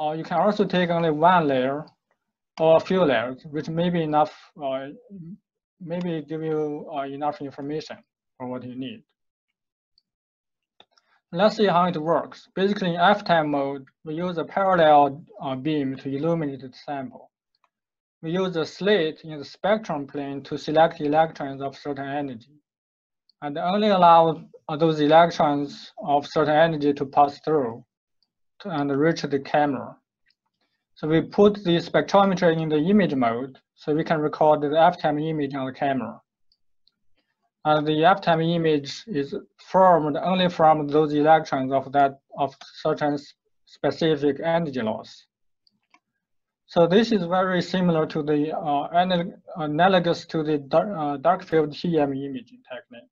uh, you can also take only one layer or a few layers, which may be enough, uh, maybe give you uh, enough information for what you need. Let's see how it works. Basically, in F TEM mode, we use a parallel uh, beam to illuminate the sample. We use a slit in the spectrum plane to select electrons of certain energy, and only allow those electrons of certain energy to pass through to, and reach the camera. So we put the spectrometry in the image mode, so we can record the F TEM image on the camera. And the F TEM image is formed only from those electrons of that of certain specific energy loss. So this is very similar to the uh, analog, analogous to the dark, uh, dark field T E M imaging technique.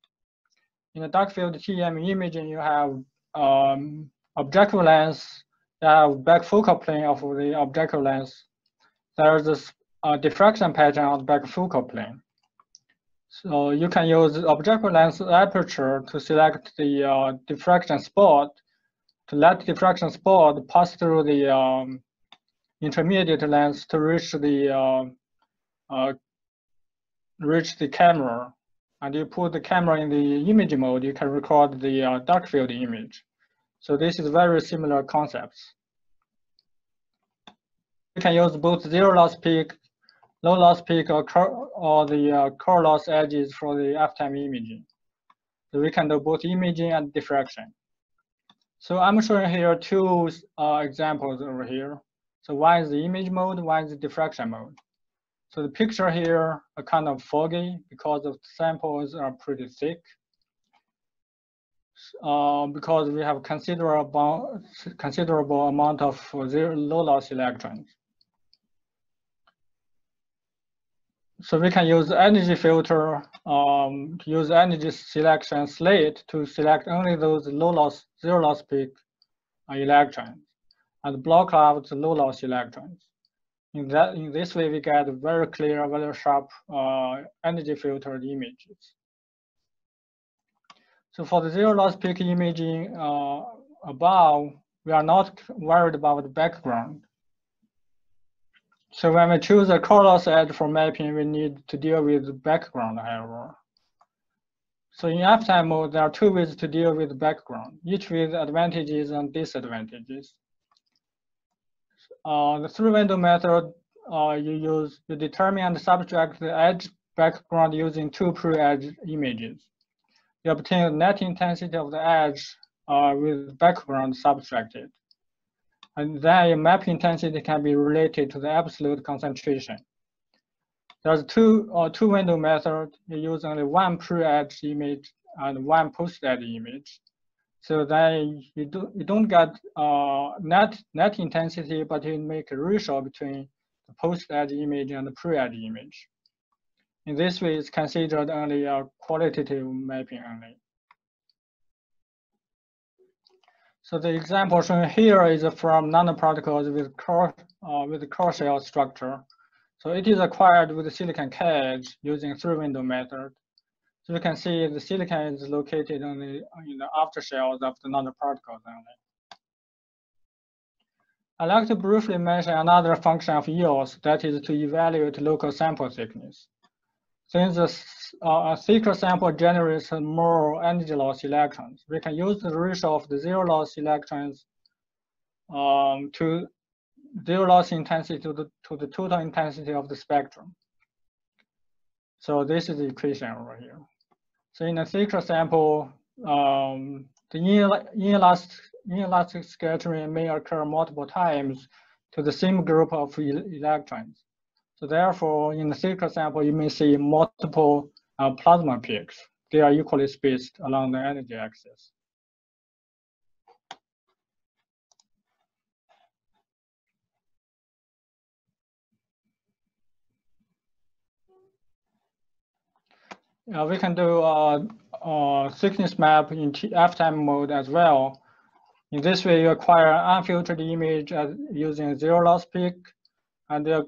In the dark field T E M imaging, you have um, objective lens. You have back focal plane of the objective lens. There is this uh, diffraction pattern on the back focal plane. So you can use the objective lens aperture to select the uh, diffraction spot, to let diffraction spot pass through the um, intermediate lens to reach the uh, uh, reach the camera. And you put the camera in the image mode, you can record the uh, dark field image. So this is very similar concepts. You can use both zero loss peak, low loss peak, or, or the uh, core loss edges for the F TEM imaging. So we can do both imaging and diffraction. So I'm showing here two uh, examples over here. So one is the image mode, one is the diffraction mode. So the picture here are kind of foggy because the samples are pretty thick. Uh, because we have considerable considerable amount of zero low loss electrons. So we can use energy filter, um, to use energy selection slate to select only those low loss, zero loss peak uh, electrons, and block out the low loss electrons. In that, in this way, we get very clear, very sharp uh, energy filtered images. So for the zero loss peak imaging uh, above, we are not worried about the background. So when we choose a core loss edge for mapping, we need to deal with the background, however. So in F TEM mode, there are two ways to deal with the background, each with advantages and disadvantages. Uh, the three window method, uh, you use, you determine and subtract the edge background using two pre-edge images. You obtain the net intensity of the edge uh, with background subtracted. And then your map intensity can be related to the absolute concentration. There's two or uh, two window method. You use only one pre-edge image and one post-edge image. So then you do you don't get uh, net net intensity, but you make a ratio between the post-edge image and the pre-edge image. In this way, it's considered only a qualitative mapping only. So the example shown here is from nanoparticles with core uh, with core shell structure. So it is acquired with a silicon cage using three-window method. So you can see the silicon is located on the, in the outer shells of the nanoparticles only. I'd like to briefly mention another function of E E L S, that is to evaluate local sample thickness. Since a, a thicker sample generates more energy loss electrons, we can use the ratio of the zero loss electrons um, to zero loss intensity to the, to the total intensity of the spectrum. So this is the equation over here. So in a thicker sample, um, the inelastic, inelastic scattering may occur multiple times to the same group of electrons. So therefore, in a thicker sample, you may see multiple uh, plasma peaks. They are equally spaced along the energy axis. Uh, we can do a uh, uh, thickness map in F T I R mode as well. In this way, you acquire an unfiltered image as using zero loss peak, and you,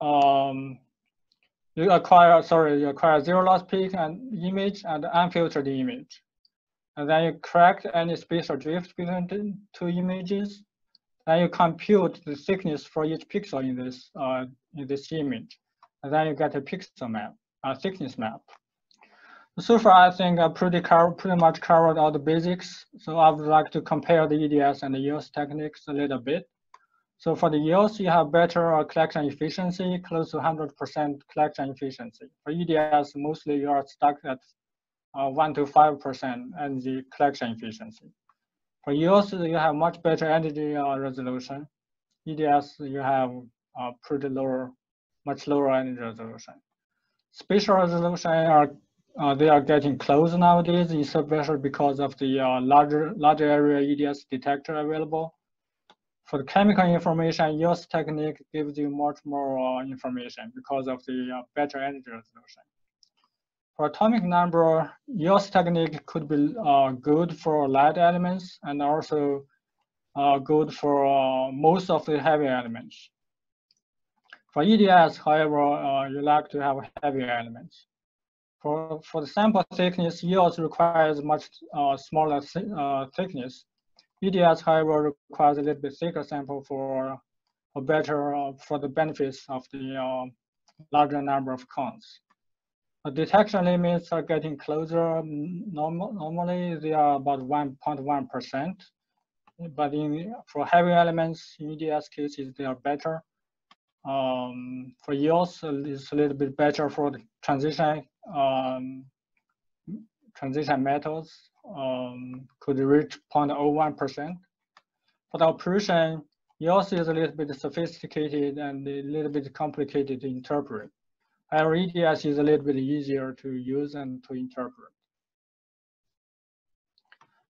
um, you acquire sorry you acquire zero loss peak and image and unfiltered image, and then you correct any spatial drift between the two images. Then you compute the thickness for each pixel in this uh, in this image, and then you get a pixel map, a thickness map. So far, I think I pretty, pretty much covered all the basics. So I would like to compare the E D S and the E E L S techniques a little bit. So for the E E L S, you have better collection efficiency, close to one hundred percent collection efficiency. For E D S, mostly you are stuck at uh, one to five percent energy collection efficiency. For E E L S, you have much better energy uh, resolution. E D S, you have uh, pretty lower, much lower energy resolution. Spatial resolution are Uh, they are getting close nowadays, especially because of the uh, larger, larger area E D S detector available. For the chemical information, E E L S technique gives you much more uh, information because of the uh, better energy resolution. For atomic number, E E L S technique could be uh, good for light elements and also uh, good for uh, most of the heavy elements. For E D S, however, uh, you like to have heavy elements. For, for the sample thickness, E E L S requires much uh, smaller th uh, thickness. E D S, however, requires a little bit thicker sample for a better uh, for the benefits of the uh, larger number of counts. The detection limits are getting closer. Normal, normally, they are about one point one percent, but in for heavy elements, in E D S cases, they are better. Um, for E E L S, it's a little bit better for the transition. Um, transition metals um, could reach zero point zero one percent. For the operation, E E L S is a little bit sophisticated and a little bit complicated to interpret. However, E D S is a little bit easier to use and to interpret.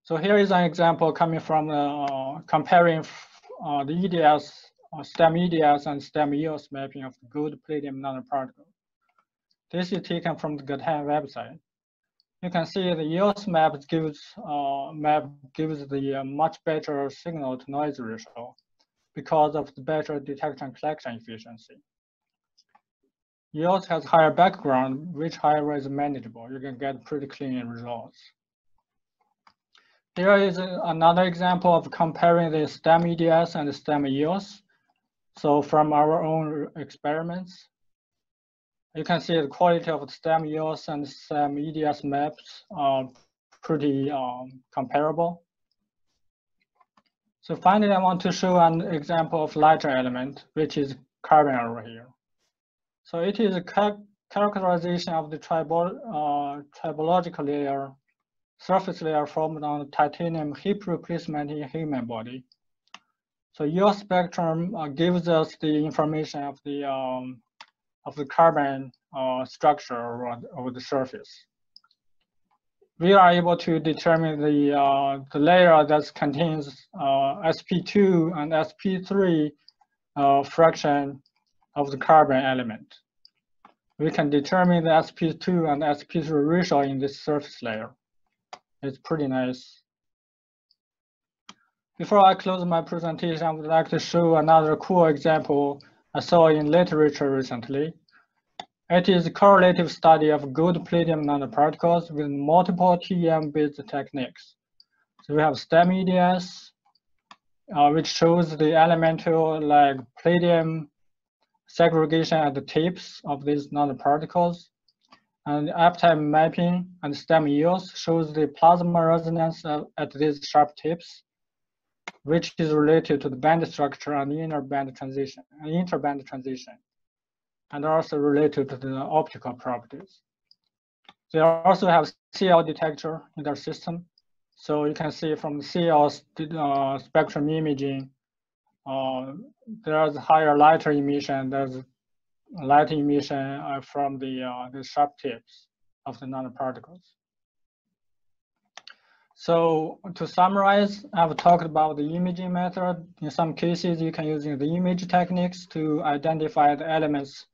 So here is an example coming from uh, comparing uh, the E D S, uh, STEM E D S and STEM E E L S mapping of the gold palladium nanoparticle. This is taken from the Gatan website. You can see the E E L S map gives uh, map gives the uh, much better signal to noise ratio because of the better detection collection efficiency. E E L S has higher background, which however is manageable. You can get pretty clean results. Here is a, another example of comparing the STEM E D S and the STEM E E L S. So from our own experiments. You can see the quality of the STEM E E L S and STEM E D S maps are pretty um, comparable. So finally, I want to show an example of lighter element, which is carbon over here. So it is a ca characterization of the tribol uh, tribological layer, surface layer formed on titanium hip replacement in human body. So your spectrum uh, gives us the information of the um, of the carbon uh, structure over the surface. we are able to determine the, uh, the layer that contains uh, S P two and S P three uh, fraction of the carbon element. We can determine the S P two and S P three ratio in this surface layer. It's pretty nice. Before I close my presentation, I would like to show another cool example I saw in literature recently. It is a correlative study of gold palladium nanoparticles with multiple T E M-based techniques. So we have STEM E D S, uh, which shows the elemental like palladium segregation at the tips of these nanoparticles. And aptitude mapping and STEM E E L S shows the plasma resonance at these sharp tips, which is related to the band structure and inner band transition and interband transition, and also related to the optical properties. They also have C L detector in their system. So you can see from the C L uh, spectrum imaging, uh, there's higher lighter emission, there's light emission uh, from the, uh, the sharp tips of the nanoparticles. So to summarize, I've talked about the imaging method. In some cases, you can use the image techniques to identify the elements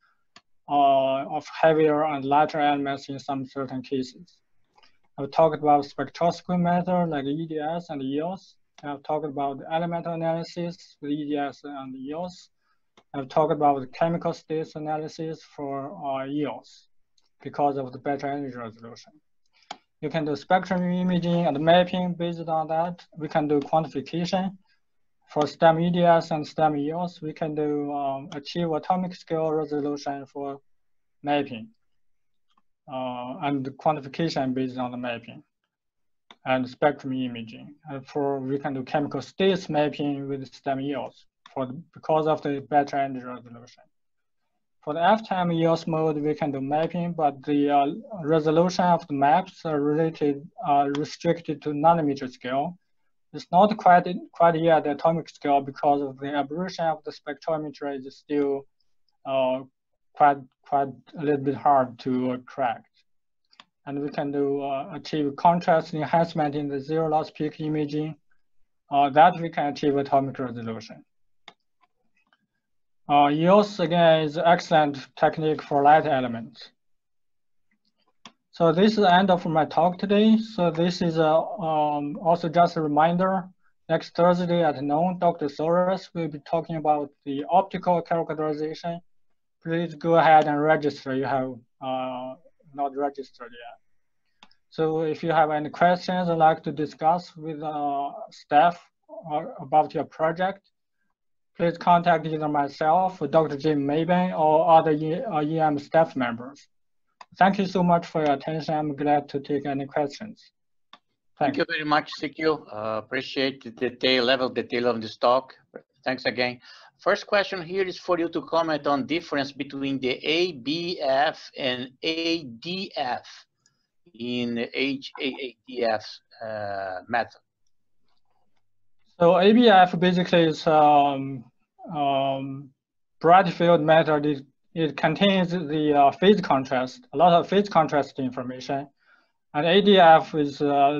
Uh, of heavier and lighter elements in some certain cases. I've talked about spectroscopy method like E D S and E E L S. I've talked about the elemental analysis with E D S and E E L S. I've talked about the chemical states analysis for uh, E E L S because of the better energy resolution. You can do spectrum imaging and mapping based on that. We can do quantification. For STEM E D S and STEM E E L S, we can do um, achieve atomic scale resolution for mapping uh, and quantification based on the mapping and spectrum imaging. And for we can do chemical states mapping with STEM E E L S for the, because of the better energy resolution. For the F T I R E E L S mode, we can do mapping, but the uh, resolution of the maps are related uh, restricted to nanometer scale. It's not quite quite yet the atomic scale because of the aberration of the spectrometry is still uh, quite quite a little bit hard to uh, crack. And we can do uh, achieve contrast enhancement in the zero loss peak imaging. Uh, that we can achieve atomic resolution. Uh, E E L S again is an excellent technique for light elements. So this is the end of my talk today. So this is a, um, also just a reminder, next Thursday at noon, Doctor Soares will be talking about the optical characterization. Please go ahead and register. You have uh, not registered yet. So if you have any questions I'd like to discuss with uh, staff or about your project, please contact either myself or Doctor Jim Maben or other E- or E M staff members. Thank you so much for your attention. I'm glad to take any questions. Thank, Thank you very much, C Q. Uh, appreciate the detail, level detail of this talk. Thanks again. First question here is for you to comment on difference between the A B F and A D F in H A A D F uh, method. So A B F basically is um, um, bright field method. Is It contains the uh, phase contrast, a lot of phase contrast information. And A D F is uh,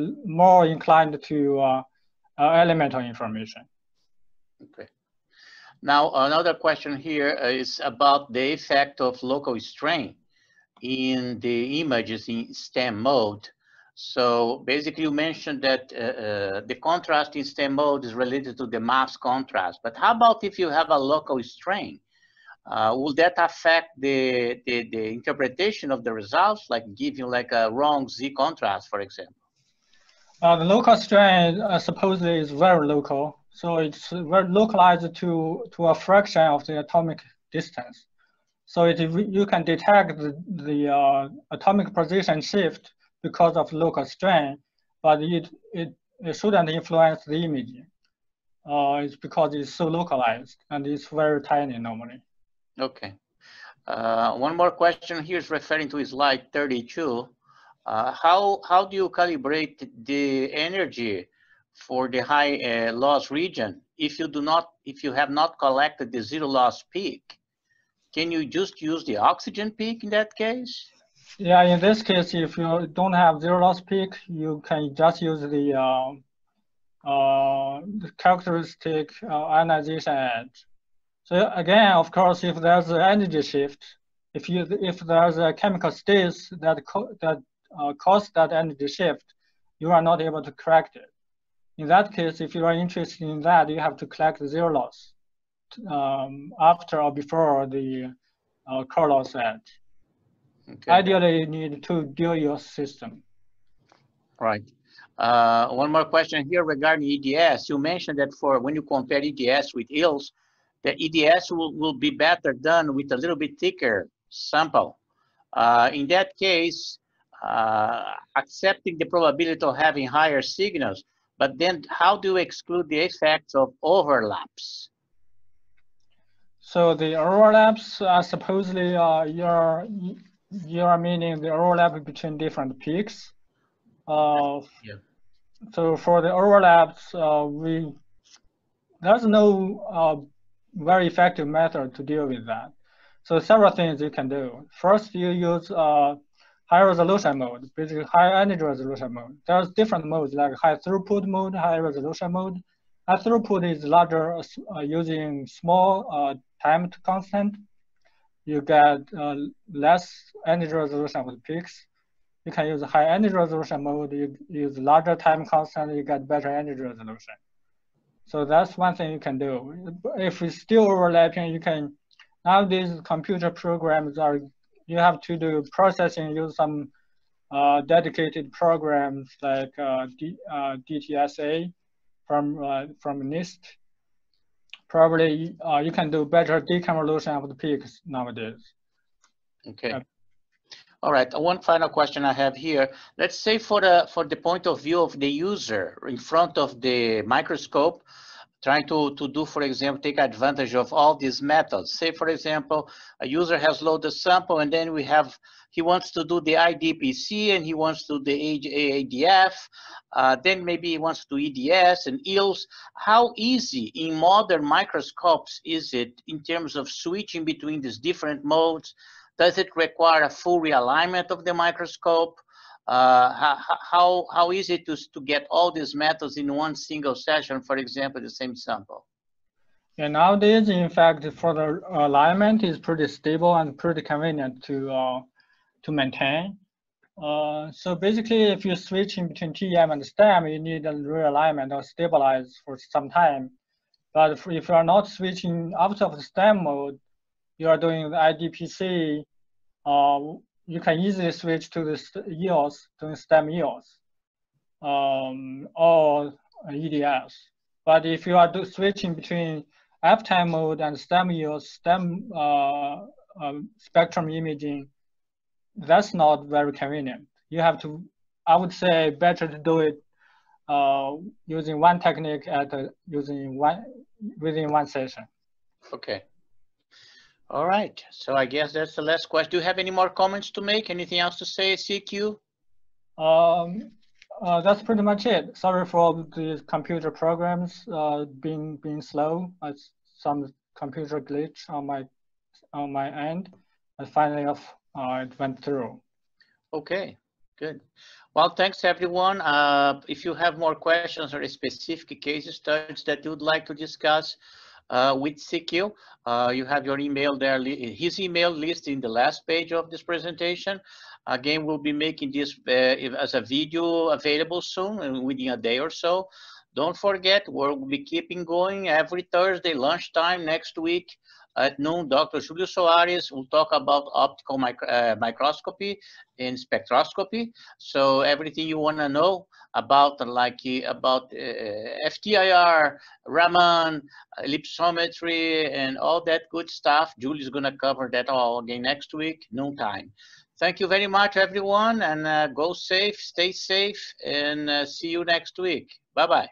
more inclined to uh, uh, elemental information. Okay. Now, another question here is about the effect of local strain in the images in STEM mode. So basically you mentioned that uh, uh, the contrast in STEM mode is related to the mass contrast, but how about if you have a local strain? Uh, will that affect the, the, the interpretation of the results, like giving like a wrong Z-contrast, for example? Uh, the local strain uh, supposedly is very local. So it's very localized to, to a fraction of the atomic distance. So it, you can detect the, the uh, atomic position shift because of local strain, but it, it, it shouldn't influence the imaging. Uh, it's because it's so localized and it's very tiny normally. Okay. Uh, one more question here is referring to slide thirty-two. Uh, how, how do you calibrate the energy for the high uh, loss region if you do not, if you have not collected the zero loss peak? Can you just use the oxygen peak in that case? Yeah, in this case, if you don't have zero loss peak, you can just use the uh, uh, characteristic uh, ionization edge. So again, of course, if there's an energy shift, if you if there's a chemical state that co that uh, caused that energy shift, you are not able to correct it. In that case, if you are interested in that, you have to collect zero loss um, after or before the uh, core loss edge. Okay. Ideally, you need to dual your system. Right. Uh, one more question here regarding E D S. You mentioned that for when you compare E D S with E E L S, the E D S will, will be better done with a little bit thicker sample. Uh, in that case, uh, accepting the probability of having higher signals, but then how do you exclude the effects of overlaps? So the overlaps are supposedly uh, your You're meaning the overlap between different peaks. Uh, yeah. So for the overlaps, uh, we there's no uh, very effective method to deal with that. So several things you can do. First, you use uh, high resolution mode, basically high energy resolution mode. There's different modes like high throughput mode, high resolution mode. High throughput is larger uh, using small uh, time constant. You get uh, less energy resolution with peaks. You can use high energy resolution mode, you use larger time constant, you get better energy resolution. So that's one thing you can do. If it's still overlapping, you can, nowadays computer programs are, you have to do processing, use some uh, dedicated programs like uh, D, uh, D T S A from, uh, from NIST. Probably uh, you can do better deconvolution of the peaks nowadays. Okay. Uh, All right, one final question I have here. Let's say for the, for the point of view of the user in front of the microscope, trying to, to do, for example, take advantage of all these methods. Say, for example, a user has loaded sample and then we have, he wants to do the I D P C and he wants to do the H A A D F, uh, then maybe he wants to do E D S and E E L S. How easy in modern microscopes is it in terms of switching between these different modes? Does it require a full realignment of the microscope? Uh, how, how, how easy it is to get all these methods in one single session, for example, the same sample? Yeah, nowadays, in fact, for the alignment is pretty stable and pretty convenient to uh, to maintain. Uh, so basically, if you switch in between T E M and STEM, you need a realignment or stabilize for some time. But if, if you are not switching out of the STEM mode, you are doing the I D P C, uh, you can easily switch to the E E L S, to STEM E E L S, um, or E D S. But if you are switching between F TEM mode and STEM E E L S, STEM uh, um, spectrum imaging, that's not very convenient. You have to, I would say, better to do it uh, using one technique at uh, using one within one session. Okay. All right. So I guess that's the last question. Do you have any more comments to make? Anything else to say, C Q? Um, uh, that's pretty much it. Sorry for the computer programs uh, being being slow. It's some computer glitch on my on my end. I finally off. Uh, it went through. Okay, good. Well, thanks everyone. Uh, if you have more questions or specific case studies that you'd like to discuss uh, with C Q, uh, you have your email there. His email list in the last page of this presentation. Again, we'll be making this uh, as a video available soon, within a day or so. Don't forget, we'll be keeping going every Thursday lunchtime next week. At noon, Doctor Julio Soares will talk about optical micro, uh, microscopy and spectroscopy. So everything you want to know about, like about uh, F T I R, Raman, ellipsometry, and all that good stuff. Julio's going to cover that all again next week, noontime. Thank you very much, everyone, and uh, go safe, stay safe, and uh, see you next week. Bye-bye.